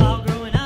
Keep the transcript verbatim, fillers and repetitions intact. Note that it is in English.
all growing up.